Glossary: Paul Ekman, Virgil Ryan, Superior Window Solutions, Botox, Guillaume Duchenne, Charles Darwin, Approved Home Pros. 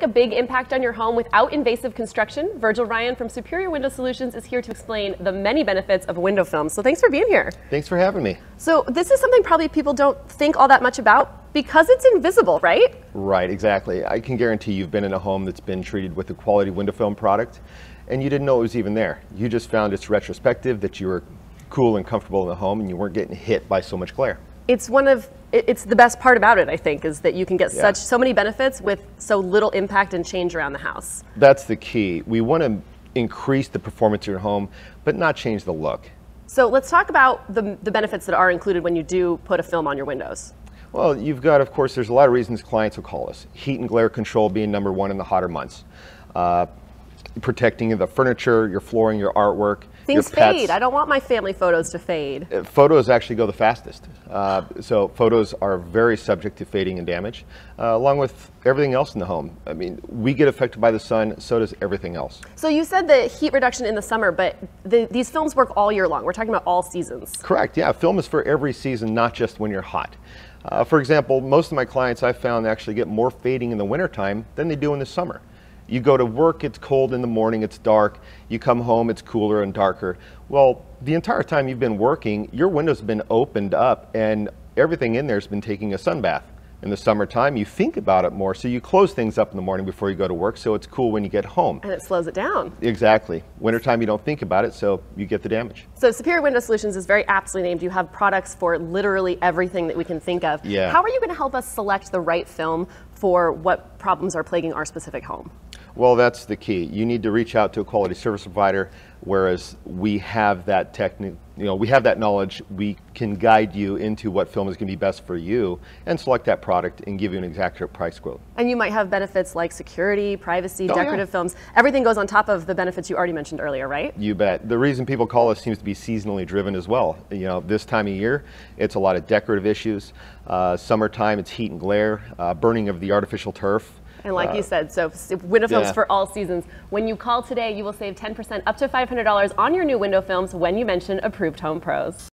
make a big impact on your home without invasive construction, Virgil Ryan from Superior Window Solutions is here to explain the many benefits of window film. So thanks for being here. Thanks for having me. So this is something probably people don't think all that much about because it's invisible, right? Right, exactly. I can guarantee you've been in a home that's been treated with a quality window film product and you didn't know it was even there. You just found it's retrospective, that you were cool and comfortable in the home and you weren't getting hit by so much glare. It's the best part about it, I think, is that you can get so many benefits with so little impact and change around the house. That's the key. We want to increase the performance of your home, but not change the look. So let's talk about the benefits that are included when you do put a film on your windows. Well, you've got, of course, there's a lot of reasons clients will call us. Heat and glare control being number one in the hotter months. Protecting the furniture, your flooring, your artwork. Things fade. I don't want my family photos to fade. Photos actually go the fastest. So photos are very subject to fading and damage, along with everything else in the home. I mean, we get affected by the sun, so does everything else. So you said the heat reduction in the summer, but these films work all year long. We're talking about all seasons. Correct, yeah. Film is for every season, not just when you're hot. For example, most of my clients I've found actually get more fading in the wintertime than they do in the summer. You go to work, it's cold in the morning, it's dark. You come home, it's cooler and darker. Well, the entire time you've been working, your window's been opened up and everything in there's been taking a sunbath. In the summertime, you think about it more, so you close things up in the morning before you go to work, so it's cool when you get home. And it slows it down. Exactly. Wintertime, you don't think about it, so you get the damage. So Superior Window Solutions is very aptly named. You have products for literally everything that we can think of. Yeah. How are you going to help us select the right film for what problems are plaguing our specific home? Well, that's the key. You need to reach out to a quality service provider, whereas we have that we have that knowledge. We can guide you into what film is going to be best for you and select that product and give you an exact price quote. And you might have benefits like security, privacy, decorative films. Everything goes on top of the benefits you already mentioned earlier, right? You bet. The reason people call us seems to be seasonally driven as well. You know, this time of year, it's a lot of decorative issues. Summertime, it's heat and glare, burning of the artificial turf. And like you said, so window films for all seasons. When you call today, you will save 10% up to $500 on your new window films when you mention Approved Home Pros.